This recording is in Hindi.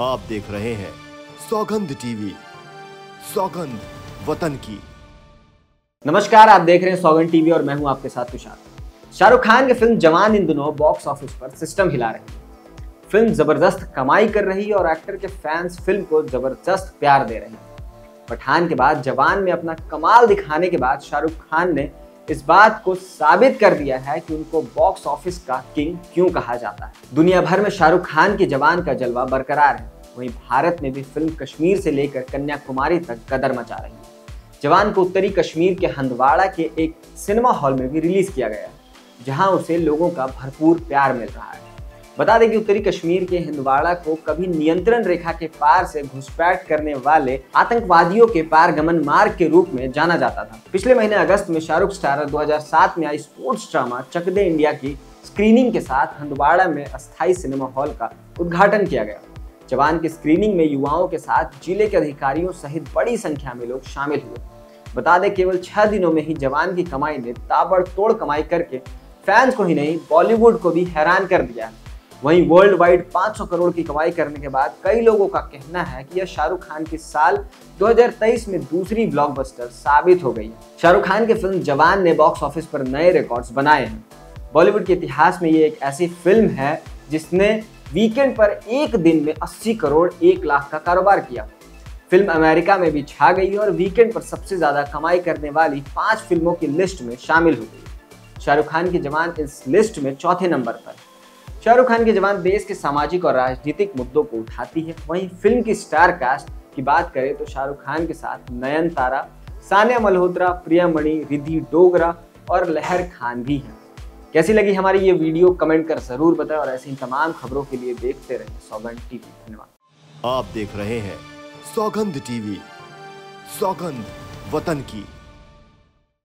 आप देख रहे हैं सौगंध टीवी, सौगंध वतन की। नमस्कार, आप देख रहे हैं सौगंध टीवी और मैं हूं आपके साथ तुषार। शाहरुख खान की फिल्म जवान इन दिनों बॉक्स ऑफिस पर सिस्टम हिला रही है। फिल्म जबरदस्त कमाई कर रही है और एक्टर के फैंस फिल्म को जबरदस्त प्यार दे रहे हैं। पठान के बाद जवान में अपना कमाल दिखाने के बाद शाहरुख खान ने इस बात को साबित कर दिया है कि उनको बॉक्स ऑफिस का किंग क्यों कहा जाता है। दुनिया भर में शाहरुख खान की जवान का जलवा बरकरार है। वहीं भारत में भी फिल्म कश्मीर से लेकर कन्याकुमारी तक कदर मचा रही है। जवान को उत्तरी कश्मीर के हंदवाड़ा के एक सिनेमा हॉल में भी रिलीज किया गया है, जहां उसे लोगों का भरपूर प्यार मिल रहा है। बता दें कि उत्तरी कश्मीर के हंदवाड़ा को कभी नियंत्रण रेखा के पार से घुसपैठ करने वाले आतंकवादियों के पारगमन मार्ग के रूप में जाना जाता था। पिछले महीने अगस्त में शाहरुख स्टारर 2007 में आई स्पोर्ट्स ड्रामा चकदे इंडिया की स्क्रीनिंग के साथ हंदवाड़ा में अस्थायी सिनेमा हॉल का उद्घाटन किया गया। जवान की स्क्रीनिंग में युवाओं के साथ जिले के अधिकारियों सहित बड़ी संख्या में लोग शामिल हुए। बता दें केवल 6 दिनों में ही जवान की कमाई ने ताबड़तोड़ कमाई करके फैंस को ही नहीं बॉलीवुड को भी हैरान कर दिया है। वहीं वर्ल्ड वाइड 500 करोड़ की कमाई करने के बाद कई लोगों का कहना है कि यह शाहरुख खान की साल 2023 में दूसरी ब्लॉकबस्टर साबित हो गई है। शाहरुख खान की फिल्म जवान ने बॉक्स ऑफिस पर नए रिकॉर्ड्स बनाए हैं। बॉलीवुड के इतिहास में ये एक ऐसी फिल्म है जिसने वीकेंड पर एक दिन में 80 करोड़ 1 लाख का कारोबार किया। फिल्म अमेरिका में भी छा गई और वीकेंड पर सबसे ज़्यादा कमाई करने वाली 5 फिल्मों की लिस्ट में शामिल हो गई। शाहरुख खान की जवान इस लिस्ट में 4थे नंबर पर है। शाहरुख खान की जवान देश के सामाजिक और राजनीतिक मुद्दों को उठाती है। वहीं फिल्म की स्टार कास्ट की बात करें तो शाहरुख खान के साथ नयन तारा, सान्या मल्होत्रा, प्रियमणि, रिद्धि डोगरा और लहर खान भी हैं। कैसी लगी हमारी ये वीडियो कमेंट कर जरूर बताएं और ऐसी तमाम खबरों के लिए देखते रहें सौगंध टीवी। धन्यवाद। आप देख रहे हैं सौगंध टीवी, सौगंध वतन की।